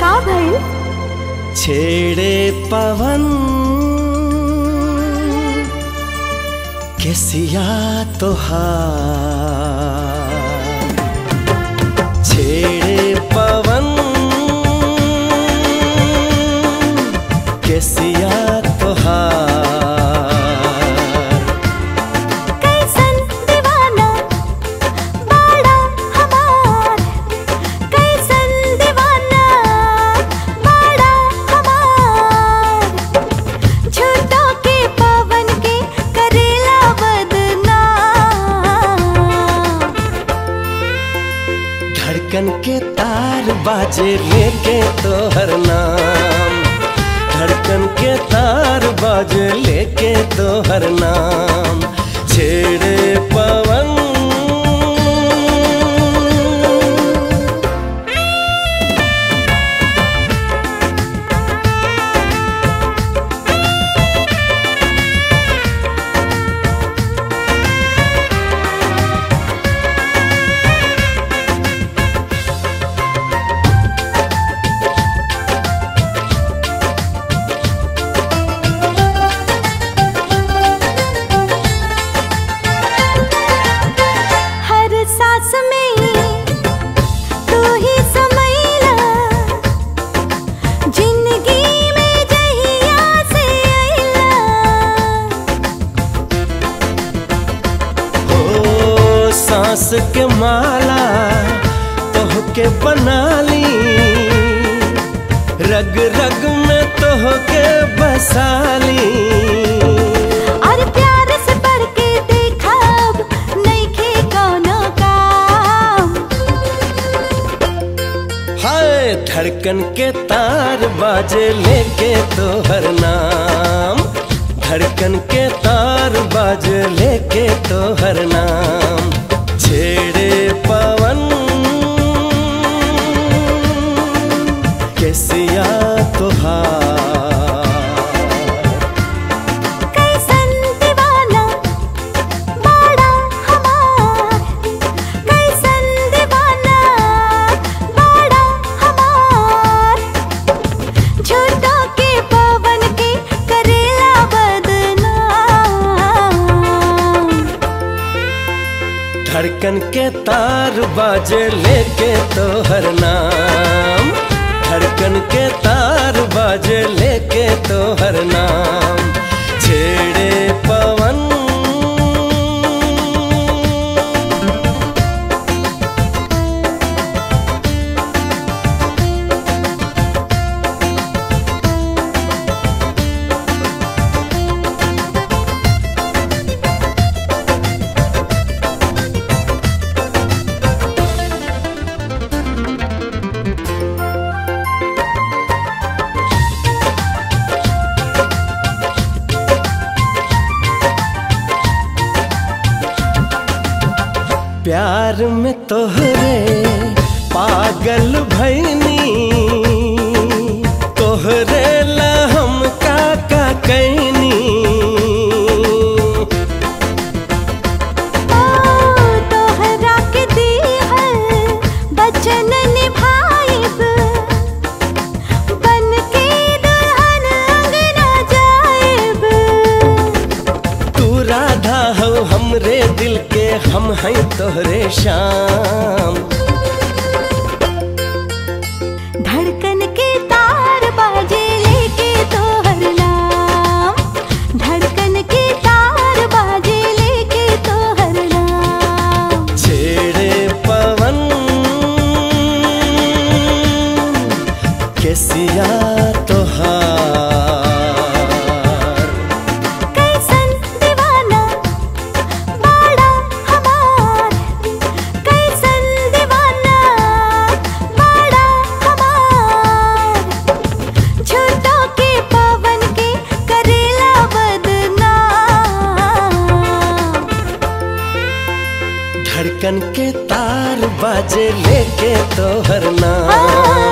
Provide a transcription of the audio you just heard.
का भई? छेड़े पवन के सिया तोहार, छेड़े पवन के सिया तोहार। धड़कन के तार बाजे लेके तोहर नाम, धड़कन के तार बाजे लेके तोहर नाम। छेड़े पवन सांस के माला तोह के बना ली, रग रग में तोह के बसा ली। और प्यार से बढ़ के देखा अब नइखे कौनो काम। हाय धड़कन के तार बाजे लेके तोहर नाम, धड़कन के तार बाजे लेके तोहर नाम। छेड़े पवन के सिया तोहार, कैसन दीवाना बड़ा हमार, कैसन दीवाना बड़ा हमार। झूठो के पवन के करेला बदनाम, धड़कन के तार बाजे लेके तोहर नाम, धड़कन के तार बाजे लेके तोहर नाम। छेड़े पवन प्यार में तोहरे पागल भईनी, तोहरे ला हम का कैनी। तोहरा के दिहल बचन निभाइब, बन के दुल्हन अंगना जाइब। तू राधा हो हमरे दिल के, हम हैं तोहरे शाम। धड़कन के तार बाजे लेके तोहर नाम, धड़कन के तार बाजे लेके तोहर नाम। छेड़े पवन के सिया तोहार। धड़कन के तार बाजे लेके तोहर नाम।